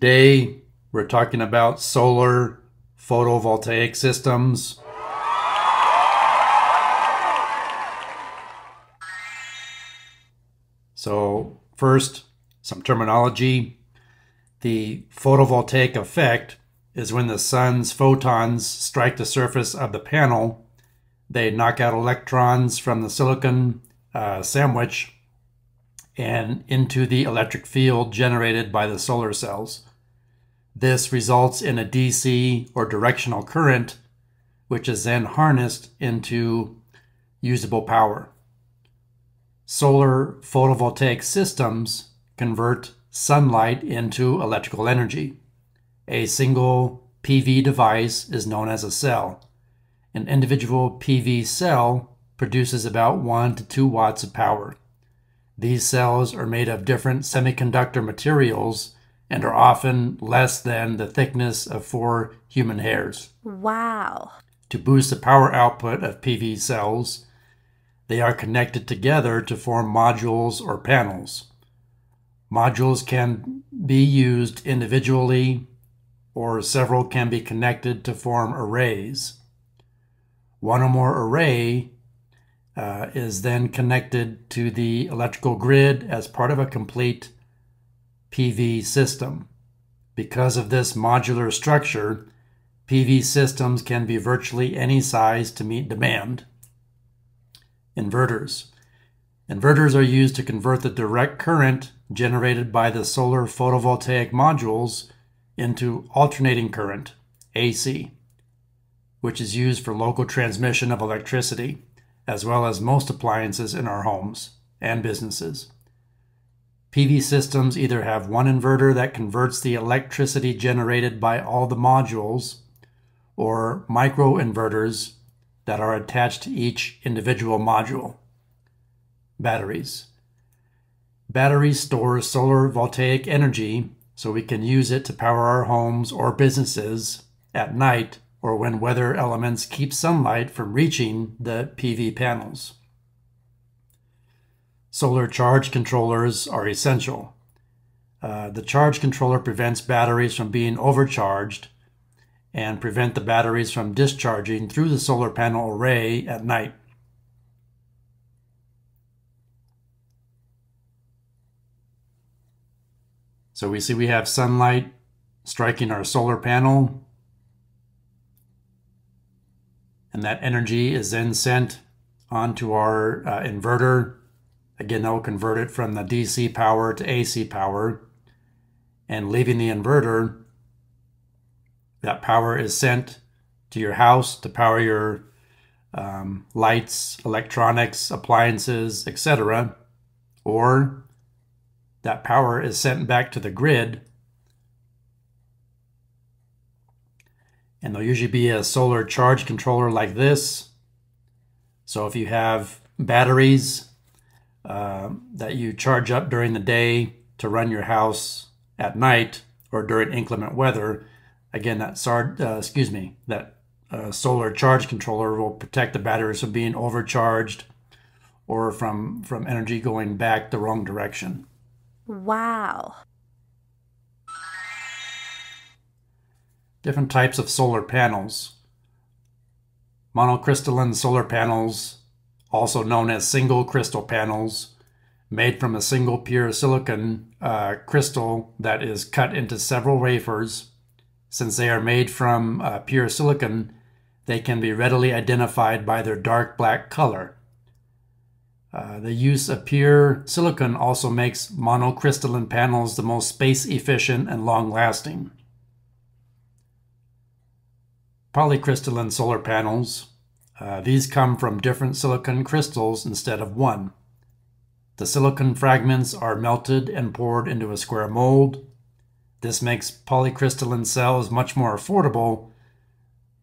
Today, we're talking about solar photovoltaic systems. So first, some terminology. The photovoltaic effect is when the sun's photons strike the surface of the panel. They knock out electrons from the silicon sandwich and into the electric field generated by the solar cells. This results in a DC or directional current, which is then harnessed into usable power. Solar photovoltaic systems convert sunlight into electrical energy. A single PV device is known as a cell. An individual PV cell produces about 1 to 2 watts of power. These cells are made of different semiconductor materials and are often less than the thickness of 4 human hairs. Wow! To boost the power output of PV cells, they are connected together to form modules or panels. Modules can be used individually, or several can be connected to form arrays. One or more array is then connected to the electrical grid as part of a complete PV system. Because of this modular structure, PV systems can be virtually any size to meet demand. Inverters. Inverters are used to convert the direct current generated by the solar photovoltaic modules into alternating current, AC, which is used for local transmission of electricity, as well as most appliances in our homes and businesses. PV systems either have one inverter that converts the electricity generated by all the modules, or microinverters that are attached to each individual module. Batteries. Batteries store solar voltaic energy so we can use it to power our homes or businesses at night or when weather elements keep sunlight from reaching the PV panels. Solar charge controllers are essential. The charge controller prevents batteries from being overcharged and prevent the batteries from discharging through the solar panel array at night. So we see we have sunlight striking our solar panel, and that energy is then sent onto our inverter. Again, that will convert it from the DC power to AC power. And leaving the inverter, that power is sent to your house to power your lights, electronics, appliances, etc. Or that power is sent back to the grid. And there'll usually be a solar charge controller like this. So if you have batteries that you charge up during the day to run your house at night or during inclement weather, again, that solar charge controller will protect the batteries from being overcharged or from energy going back the wrong direction. Wow. Different types of solar panels. Monocrystalline solar panels, also known as single crystal panels, made from a single pure silicon crystal that is cut into several wafers. Since they are made from pure silicon, they can be readily identified by their dark black color. The use of pure silicon also makes monocrystalline panels the most space-efficient and long-lasting. Polycrystalline solar panels. These come from different silicon crystals instead of one. The silicon fragments are melted and poured into a square mold. This makes polycrystalline cells much more affordable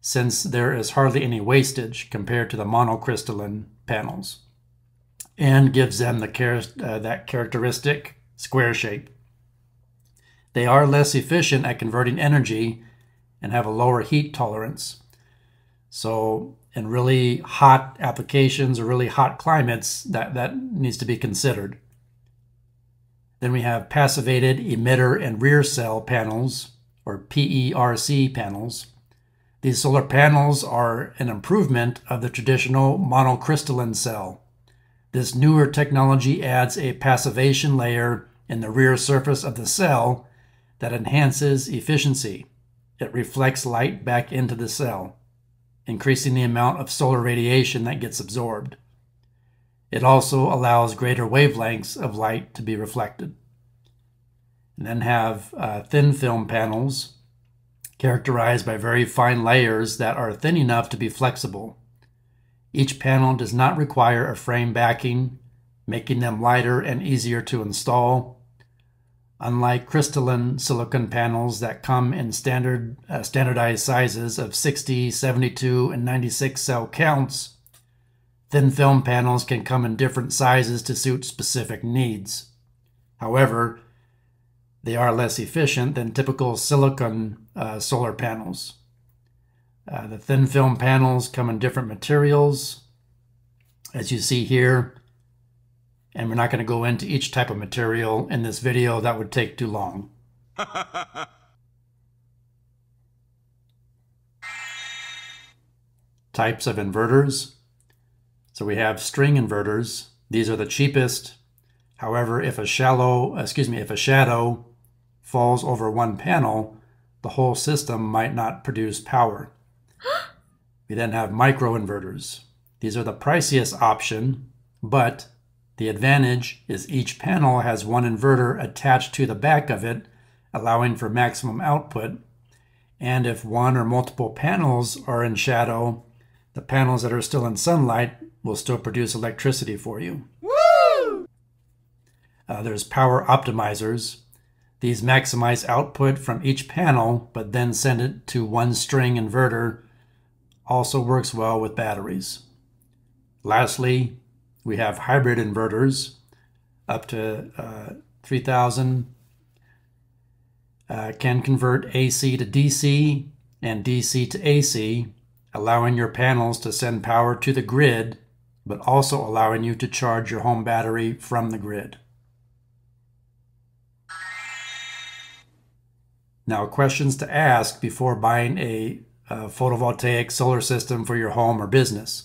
since there is hardly any wastage compared to the monocrystalline panels, and gives them that characteristic square shape. They are less efficient at converting energy and have a lower heat tolerance. So in really hot applications or really hot climates, that needs to be considered. Then we have passivated emitter and rear cell panels, or PERC panels. These solar panels are an improvement of the traditional monocrystalline cell. This newer technology adds a passivation layer in the rear surface of the cell that enhances efficiency. It reflects light back into the cell, increasing the amount of solar radiation that gets absorbed. It also allows greater wavelengths of light to be reflected. And then have thin film panels, characterized by very fine layers that are thin enough to be flexible. Each panel does not require a frame backing, making them lighter and easier to install. Unlike crystalline silicon panels that come in standardized sizes of 60, 72, and 96 cell counts, thin film panels can come in different sizes to suit specific needs. However, they are less efficient than typical silicon solar panels. The thin film panels come in different materials, as you see here, and we're not going to go into each type of material in this video. That would take too long. Types of inverters. So we have string inverters. These are the cheapest. However, if a shadow falls over one panel, the whole system might not produce power. We then have microinverters. These are the priciest option, but the advantage is each panel has one inverter attached to the back of it, allowing for maximum output. And if one or multiple panels are in shadow, the panels that are still in sunlight will still produce electricity for you. Woo! There's power optimizers. These maximize output from each panel, but then send it to one string inverter. Also works well with batteries. Lastly, we have hybrid inverters, up to 3,000. Can convert AC to DC and DC to AC, allowing your panels to send power to the grid, but also allowing you to charge your home battery from the grid. Now, questions to ask before buying a photovoltaic solar system for your home or business.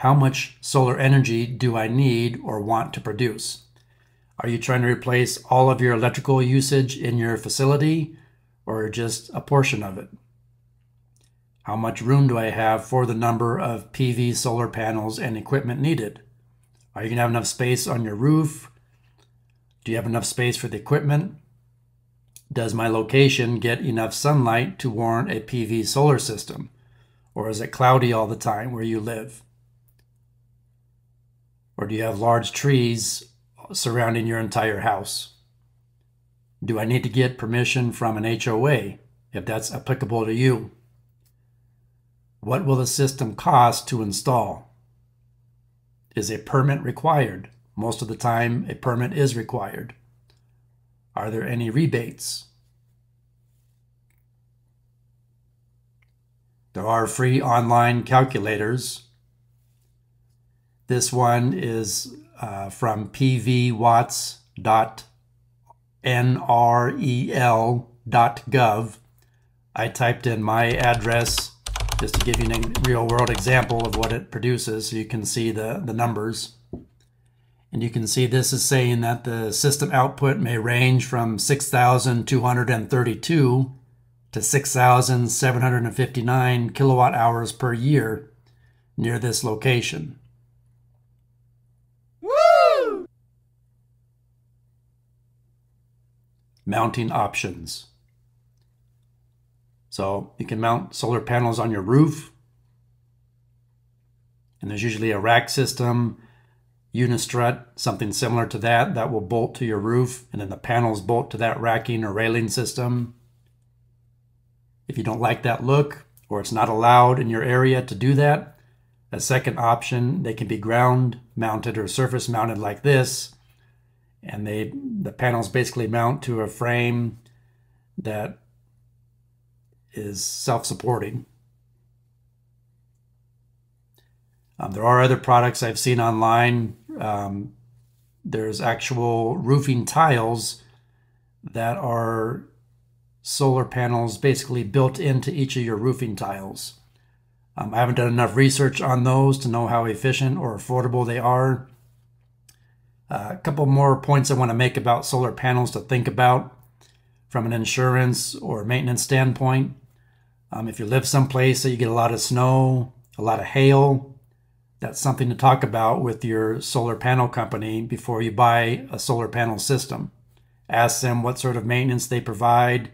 How much solar energy do I need or want to produce? Are you trying to replace all of your electrical usage in your facility, or just a portion of it? How much room do I have for the number of PV solar panels and equipment needed? Are you going to have enough space on your roof? Do you have enough space for the equipment? Does my location get enough sunlight to warrant a PV solar system? Or is it cloudy all the time where you live? Or do you have large trees surrounding your entire house? Do I need to get permission from an HOA if that's applicable to you? What will the system cost to install? Is a permit required? Most of the time, a permit is required. Are there any rebates? There are free online calculators. This one is from pvwatts.nrel.gov. I typed in my address just to give you a real-world example of what it produces, so you can see the numbers. And you can see this is saying that the system output may range from 6,232 to 6,759 kilowatt hours per year near this location. Woo! Mounting options. So you can mount solar panels on your roof, and there's usually a rack system, unistrut, something similar to that, that will bolt to your roof, and then the panels bolt to that racking or railing system. If you don't like that look, or it's not allowed in your area to do that, a second option, they can be ground mounted or surface mounted like this, and the panels basically mount to a frame that is self-supporting. There are other products I've seen online There's actual roofing tiles that are solar panels basically built into each of your roofing tiles. I haven't done enough research on those to know how efficient or affordable they are. A couple more points I want to make about solar panels to think about from an insurance or maintenance standpoint. If you live someplace that you get a lot of snow, a lot of hail, that's something to talk about with your solar panel company before you buy a solar panel system. Ask them what sort of maintenance they provide,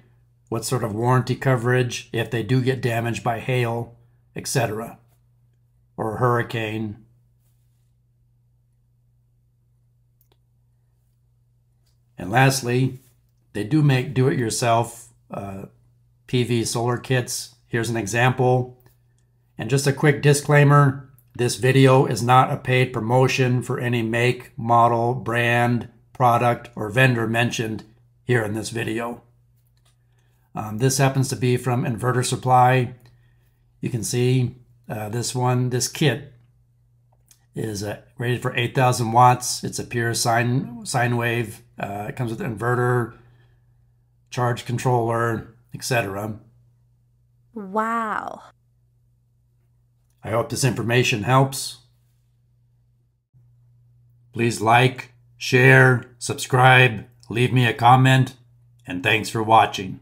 what sort of warranty coverage if they do get damaged by hail, etc., or a hurricane. And lastly, they do make do-it-yourself PV solar kits. Here's an example. And just a quick disclaimer, this video is not a paid promotion for any make, model, brand, product, or vendor mentioned here in this video. This happens to be from Inverter Supply. You can see this kit is rated for 8,000 watts. It's a pure sine wave. It comes with an inverter, charge controller, etc. Wow. I hope this information helps. Please like, share, subscribe, leave me a comment, and thanks for watching.